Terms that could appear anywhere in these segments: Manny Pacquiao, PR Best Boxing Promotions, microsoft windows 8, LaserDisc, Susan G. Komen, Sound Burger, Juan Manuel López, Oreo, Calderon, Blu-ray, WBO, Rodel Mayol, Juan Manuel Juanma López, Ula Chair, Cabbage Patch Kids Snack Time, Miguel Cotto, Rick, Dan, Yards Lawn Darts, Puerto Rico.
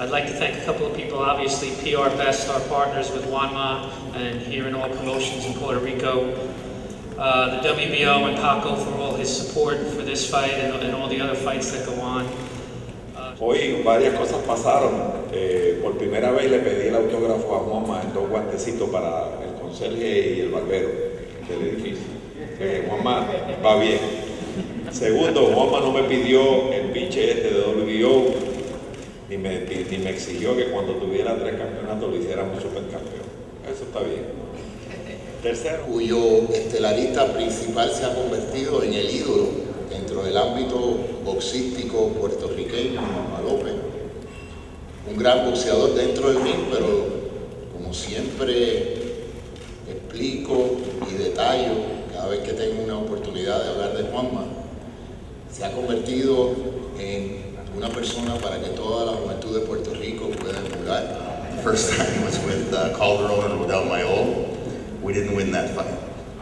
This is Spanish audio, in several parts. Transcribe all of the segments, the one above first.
I'd like to thank a couple of people. Obviously, PR Best, our partners with Juanma, and here in all promotions in Puerto Rico. The WBO and Paco for all his support for this fight and all the other fights that go on. Hoy varias cosas pasaron. Por primera vez le pedí el autógrafo a Juanma en dos guantecitos para el conserje y el barbero del edificio. Juanma va bien. Segundo, Juanma no me pidió el pinche este de WBO ni me exigió que cuando tuviera tres campeonatos lo hiciera un supercampeón. Eso está bien. Tercero, cuyo estelarista principal se ha convertido en el ídolo dentro del ámbito boxístico puertorriqueño, Juan López. Un gran boxeador dentro del ring, pero como siempre explico y detallo cada vez que tengo una oportunidad de hablar de Juanma, se ha convertido en una persona para que toda la juventud de Puerto Rico pueda jugar. First time was with Calderon and Rodel Mayol. We didn't win that fight.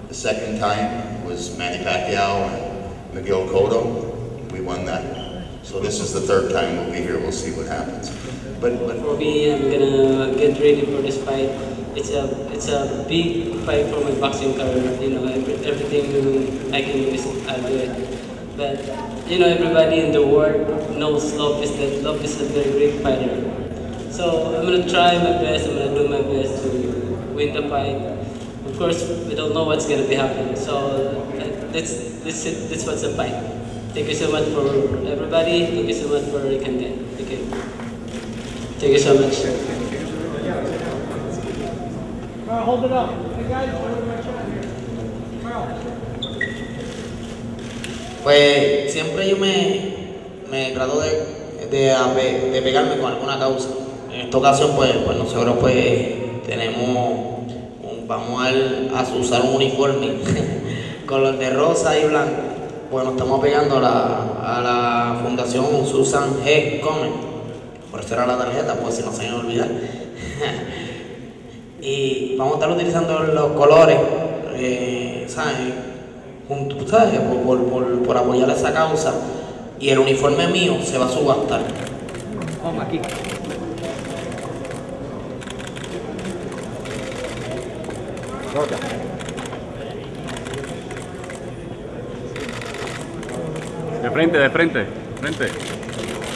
The second time was Manny Pacquiao and Miguel Cotto. We won that. So this is the third time we'll be here. We'll see what happens. But for me, I'm gonna get ready for this fight. It's a big fight for my boxing career. You know, everything I can do is I'll do it. But you know, everybody in the world knows López. That López is a very great fighter. So I'm gonna try my best. I'm gonna do my best to win the fight. Of course, we don't know what's going to be happening, so that's what's the fight. Thank you so much for everybody. Thank you so much for Rick and Dan. Thank you so much. Carl, hold it up. Hey guys, hold my shot here. Carl. Pues siempre yo me trato de pegarme con alguna causa. En esta ocasión, pues nosotros pues tenemos. Vamos a usar un uniforme color de rosa y blanco. Bueno, estamos pegando a la fundación Susan G. Komen. Por eso era la tarjeta, pues si no se me olvida. Y vamos a estar utilizando los colores, ¿sabes? Junto, ¿sabes? Por apoyar esa causa. Y el uniforme mío se va a subastar. Vamos aquí. Okay. De frente, de frente, de frente.